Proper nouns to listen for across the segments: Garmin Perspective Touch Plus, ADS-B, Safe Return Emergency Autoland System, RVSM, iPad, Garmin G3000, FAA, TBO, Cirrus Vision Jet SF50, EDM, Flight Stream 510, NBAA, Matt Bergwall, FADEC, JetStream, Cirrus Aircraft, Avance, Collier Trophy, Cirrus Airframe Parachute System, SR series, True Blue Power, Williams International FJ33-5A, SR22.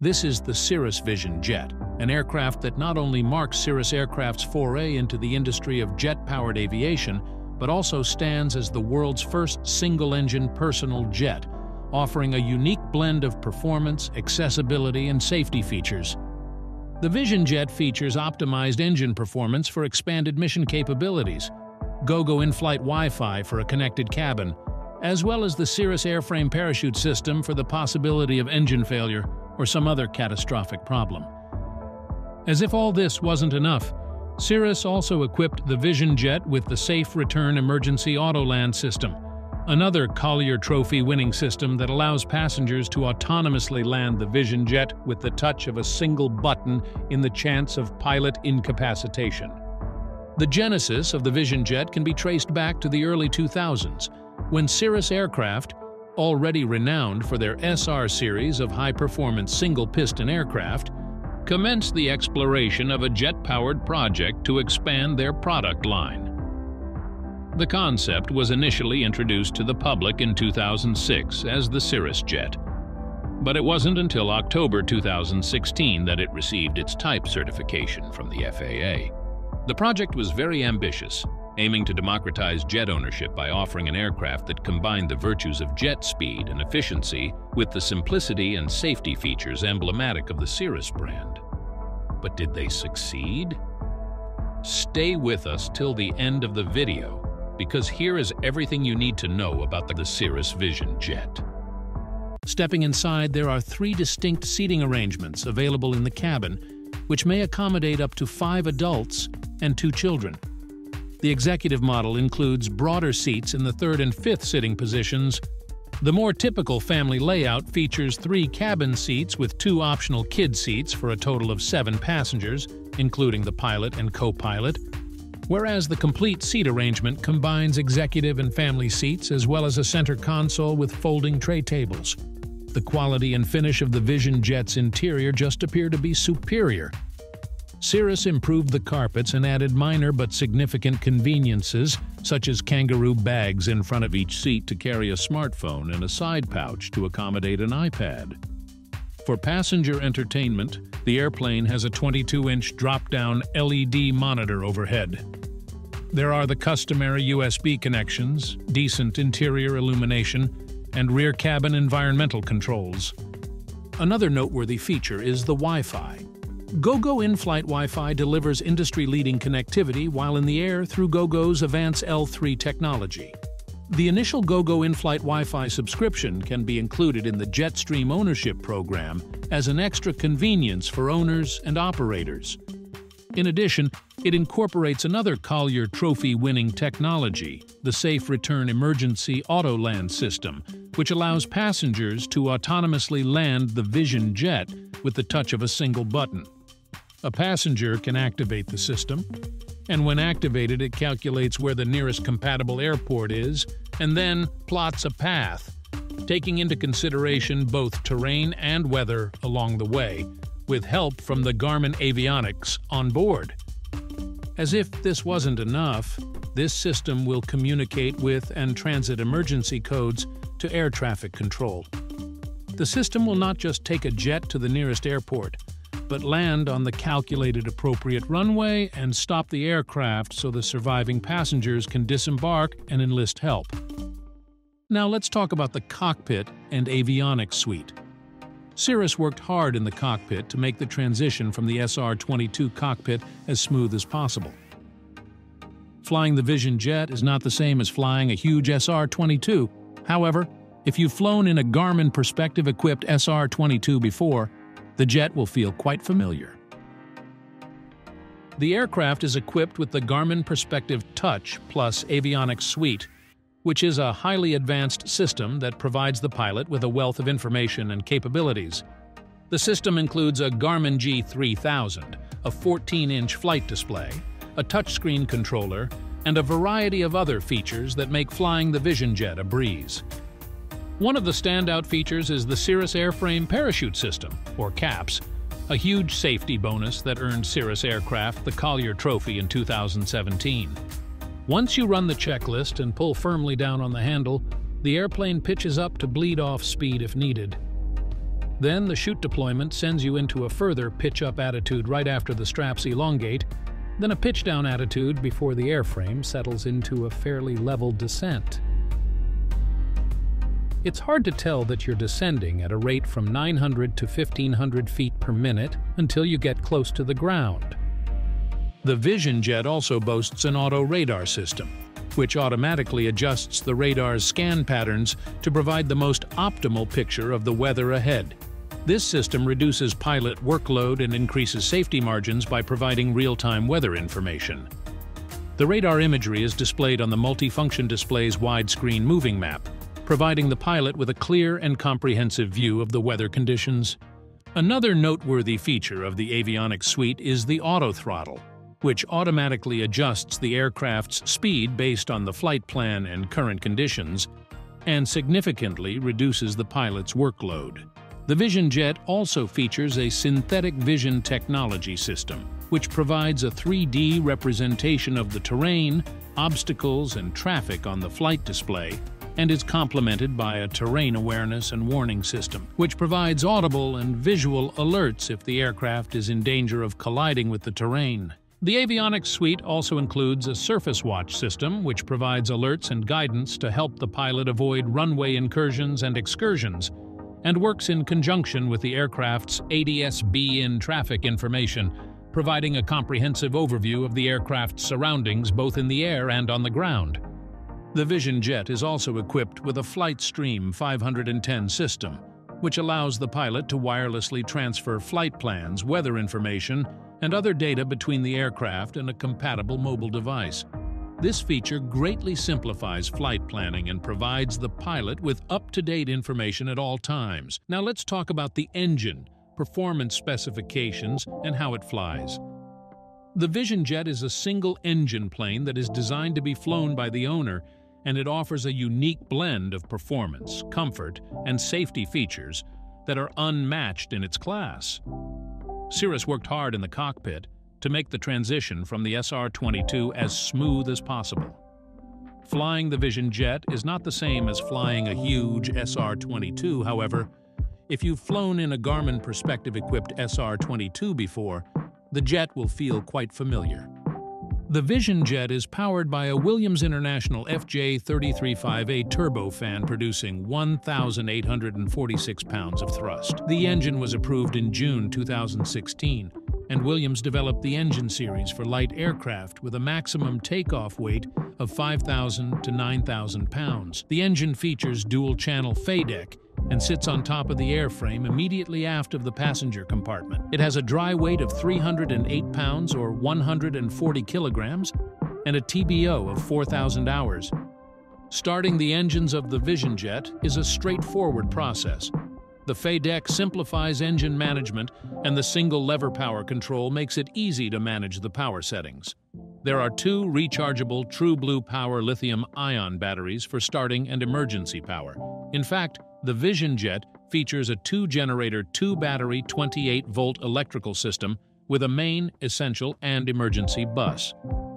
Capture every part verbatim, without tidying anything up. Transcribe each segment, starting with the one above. This is the Cirrus Vision Jet, an aircraft that not only marks Cirrus Aircraft's foray into the industry of jet-powered aviation, but also stands as the world's first single-engine personal jet, offering a unique blend of performance, accessibility, and safety features. The Vision Jet features optimized engine performance for expanded mission capabilities, Gogo InFlight Wi-Fi for a connected cabin, as well as the Cirrus Airframe Parachute System for the possibility of engine failure or some other catastrophic problem. As if all this wasn't enough, Cirrus also equipped the Vision Jet with the Safe Return Emergency Autoland System, another Collier Trophy winning system that allows passengers to autonomously land the Vision Jet with the touch of a single button in the chance of pilot incapacitation. The genesis of the Vision Jet can be traced back to the early two thousands, when Cirrus Aircraft, already renowned for their S R series of high-performance single-piston aircraft, commenced the exploration of a jet-powered project to expand their product line. The concept was initially introduced to the public in two thousand six as the Cirrus Jet, but it wasn't until October two thousand sixteen that it received its type certification from the F A A. The project was very ambitious, aiming to democratize jet ownership by offering an aircraft that combined the virtues of jet speed and efficiency with the simplicity and safety features emblematic of the Cirrus brand. But did they succeed? Stay with us till the end of the video, because here is everything you need to know about the Cirrus Vision Jet. Stepping inside, there are three distinct seating arrangements available in the cabin, which may accommodate up to five adults and two children. The executive model includes broader seats in the third and fifth sitting positions. The more typical family layout features three cabin seats with two optional kid seats for a total of seven passengers, including the pilot and co-pilot, whereas the complete seat arrangement combines executive and family seats as well as a center console with folding tray tables. The quality and finish of the Vision Jet's interior just appear to be superior. Cirrus improved the carpets and added minor but significant conveniences, such as kangaroo bags in front of each seat to carry a smartphone and a side pouch to accommodate an iPad. For passenger entertainment, the airplane has a twenty-two inch drop-down L E D monitor overhead. There are the customary U S B connections, decent interior illumination, and rear cabin environmental controls. Another noteworthy feature is the Wi-Fi. Gogo InFlight Wi-Fi delivers industry-leading connectivity while in the air through Gogo's Avance L three technology. The initial Gogo InFlight Wi-Fi subscription can be included in the JetStream ownership program as an extra convenience for owners and operators. In addition, it incorporates another Collier Trophy-winning technology, the Safe Return Emergency Autoland System, which allows passengers to autonomously land the Vision Jet with the touch of a single button. A passenger can activate the system, and when activated, it calculates where the nearest compatible airport is and then plots a path, taking into consideration both terrain and weather along the way, with help from the Garmin avionics on board. As if this wasn't enough, this system will communicate with and transit emergency codes to air traffic control. The system will not just take a jet to the nearest airport, but land on the calculated appropriate runway and stop the aircraft so the surviving passengers can disembark and enlist help. Now let's talk about the cockpit and avionics suite. Cirrus worked hard in the cockpit to make the transition from the S R twenty-two cockpit as smooth as possible. Flying the Vision Jet is not the same as flying a huge S R twenty-two. However, if you've flown in a Garmin Perspective-equipped S R twenty-two before, the jet will feel quite familiar. The aircraft is equipped with the Garmin Perspective Touch Plus avionics suite, which is a highly advanced system that provides the pilot with a wealth of information and capabilities. The system includes a Garmin G three thousand, a fourteen inch flight display, a touchscreen controller, and a variety of other features that make flying the Vision Jet a breeze. One of the standout features is the Cirrus Airframe Parachute System, or CAPS, a huge safety bonus that earned Cirrus Aircraft the Collier Trophy in two thousand seventeen. Once you run the checklist and pull firmly down on the handle, the airplane pitches up to bleed off speed if needed. Then the chute deployment sends you into a further pitch-up attitude right after the straps elongate, then a pitch-down attitude before the airframe settles into a fairly level descent. It's hard to tell that you're descending at a rate from nine hundred to fifteen hundred feet per minute until you get close to the ground. The Vision Jet also boasts an auto radar system, which automatically adjusts the radar's scan patterns to provide the most optimal picture of the weather ahead. This system reduces pilot workload and increases safety margins by providing real-time weather information. The radar imagery is displayed on the multifunction display's widescreen moving map, providing the pilot with a clear and comprehensive view of the weather conditions. Another noteworthy feature of the avionics suite is the auto throttle, which automatically adjusts the aircraft's speed based on the flight plan and current conditions, and significantly reduces the pilot's workload. The Vision Jet also features a synthetic vision technology system, which provides a three D representation of the terrain, obstacles, and traffic on the flight display, and is complemented by a terrain awareness and warning system, which provides audible and visual alerts if the aircraft is in danger of colliding with the terrain. The avionics suite also includes a surface watch system, which provides alerts and guidance to help the pilot avoid runway incursions and excursions, and works in conjunction with the aircraft's A D S B in traffic information, providing a comprehensive overview of the aircraft's surroundings both in the air and on the ground. The Vision Jet is also equipped with a Flight Stream five hundred ten system, which allows the pilot to wirelessly transfer flight plans, weather information, and other data between the aircraft and a compatible mobile device. This feature greatly simplifies flight planning and provides the pilot with up-to-date information at all times. Now let's talk about the engine, performance specifications, and how it flies. The Vision Jet is a single-engine plane that is designed to be flown by the owner, and it offers a unique blend of performance, comfort, and safety features that are unmatched in its class. Cirrus worked hard in the cockpit to make the transition from the S R twenty-two as smooth as possible. Flying the Vision Jet is not the same as flying a huge S R twenty-two, however. If you've flown in a Garmin Perspective-equipped S R twenty-two before, the jet will feel quite familiar. The Vision Jet is powered by a Williams International F J thirty-three dash five A turbofan producing one thousand eight hundred forty-six pounds of thrust. The engine was approved in June two thousand sixteen, and Williams developed the engine series for light aircraft with a maximum takeoff weight of five thousand to nine thousand pounds. The engine features dual-channel FADEC and sits on top of the airframe immediately aft of the passenger compartment. It has a dry weight of three hundred eight pounds or one hundred forty kilograms and a T B O of four thousand hours. Starting the engines of the Vision Jet is a straightforward process. The FADEC simplifies engine management, and the single lever power control makes it easy to manage the power settings. There are two rechargeable True Blue Power lithium-ion batteries for starting and emergency power. In fact, the Vision Jet features a two-generator, two-battery, twenty-eight volt electrical system with a main, essential, and emergency bus.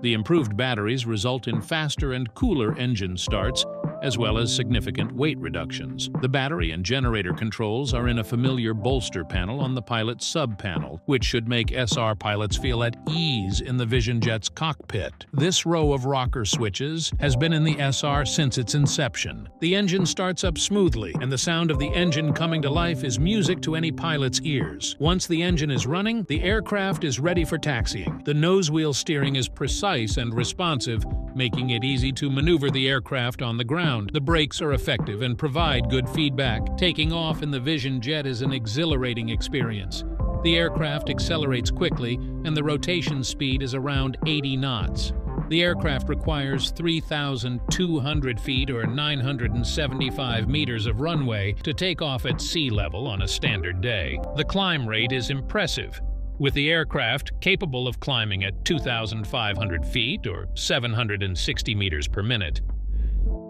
The improved batteries result in faster and cooler engine starts, as well as significant weight reductions. The battery and generator controls are in a familiar bolster panel on the pilot's sub-panel, which should make S R pilots feel at ease in the Vision Jet's cockpit. This row of rocker switches has been in the S R since its inception. The engine starts up smoothly, and the sound of the engine coming to life is music to any pilot's ears. Once the engine is running, the aircraft is ready for taxiing. The nose wheel steering is precise and responsive, making it easy to maneuver the aircraft on the ground. The brakes are effective and provide good feedback. Taking off in the Vision Jet is an exhilarating experience. The aircraft accelerates quickly, and the rotation speed is around eighty knots. The aircraft requires three thousand two hundred feet or nine hundred seventy-five meters of runway to take off at sea level on a standard day. The climb rate is impressive, with the aircraft capable of climbing at two thousand five hundred feet or seven hundred sixty meters per minute.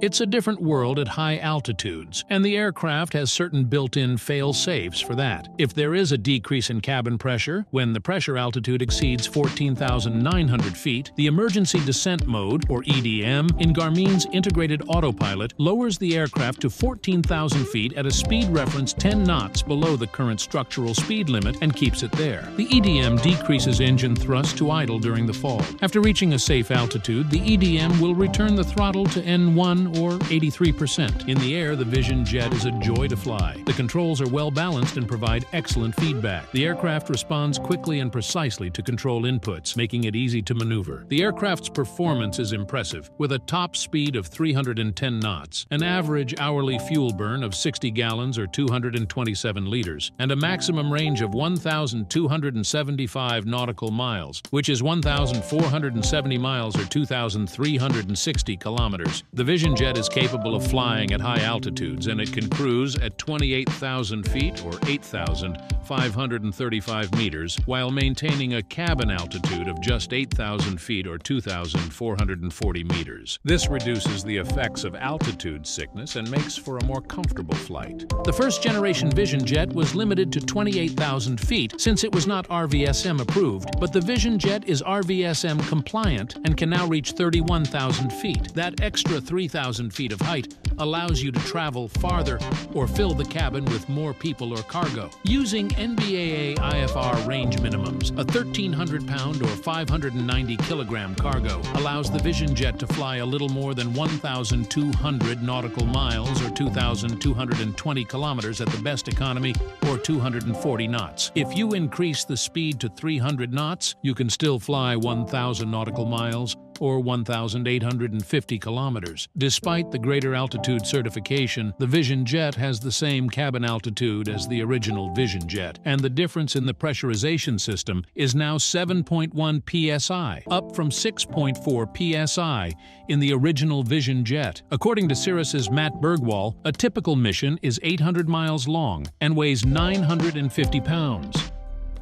It's a different world at high altitudes, and the aircraft has certain built-in fail-safes for that. If there is a decrease in cabin pressure, when the pressure altitude exceeds fourteen thousand nine hundred feet, the emergency descent mode, or E D M, in Garmin's integrated autopilot lowers the aircraft to fourteen thousand feet at a speed reference ten knots below the current structural speed limit and keeps it there. The E D M decreases engine thrust to idle during the fall. After reaching a safe altitude, the E D M will return the throttle to N one or eighty-three percent. In the air, the Vision Jet is a joy to fly. The controls are well balanced and provide excellent feedback. The aircraft responds quickly and precisely to control inputs, making it easy to maneuver. The aircraft's performance is impressive, with a top speed of three hundred ten knots, an average hourly fuel burn of sixty gallons or two hundred twenty-seven liters, and a maximum range of one thousand two hundred seventy-five nautical miles, which is one thousand four hundred seventy miles or two thousand three hundred sixty kilometers. The Vision Jet is capable of flying at high altitudes, and it can cruise at twenty-eight thousand feet or eight thousand five hundred thirty-five meters while maintaining a cabin altitude of just eight thousand feet or two thousand four hundred forty meters. This reduces the effects of altitude sickness and makes for a more comfortable flight. The first-generation Vision Jet was limited to twenty-eight thousand feet since it was not R V S M approved, but the Vision Jet is R V S M compliant and can now reach thirty-one thousand feet. That extra three thousand feet of height allows you to travel farther or fill the cabin with more people or cargo. Using N B A A I F R range minimums, a thirteen hundred pound or five hundred ninety kilogram cargo allows the Vision Jet to fly a little more than one thousand two hundred nautical miles or two thousand two hundred twenty kilometers at the best economy or two hundred forty knots. If you increase the speed to three hundred knots, you can still fly one thousand nautical miles or one thousand eight hundred fifty kilometers. Despite the greater altitude certification, the Vision Jet has the same cabin altitude as the original Vision Jet, and the difference in the pressurization system is now seven point one P S I, up from six point four P S I in the original Vision Jet. According to Cirrus's Matt Bergwall, a typical mission is eight hundred miles long and weighs nine hundred fifty pounds.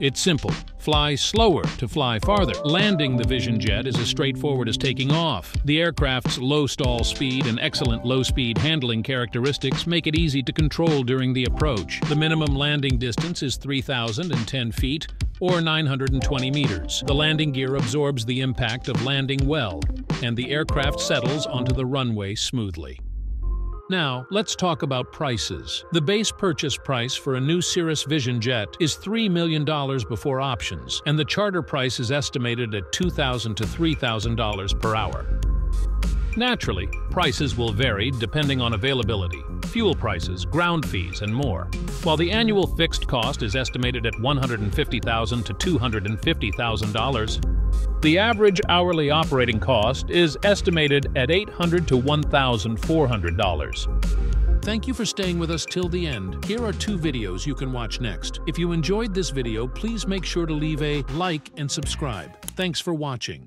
It's simple. Fly slower to fly farther. Landing the Vision Jet is as straightforward as taking off. The aircraft's low stall speed and excellent low-speed handling characteristics make it easy to control during the approach. The minimum landing distance is three thousand ten feet or nine hundred twenty meters. The landing gear absorbs the impact of landing well, and the aircraft settles onto the runway smoothly. Now, let's talk about prices. The base purchase price for a new Cirrus Vision Jet is three million dollars before options, and the charter price is estimated at two thousand to three thousand dollars per hour. Naturally, prices will vary depending on availability, fuel prices, ground fees, and more, while the annual fixed cost is estimated at one hundred fifty thousand to two hundred fifty thousand dollars. The average hourly operating cost is estimated at eight hundred to one thousand four hundred dollars. Thank you for staying with us till the end. Here are two videos you can watch next. If you enjoyed this video, please make sure to leave a like and subscribe. Thanks for watching.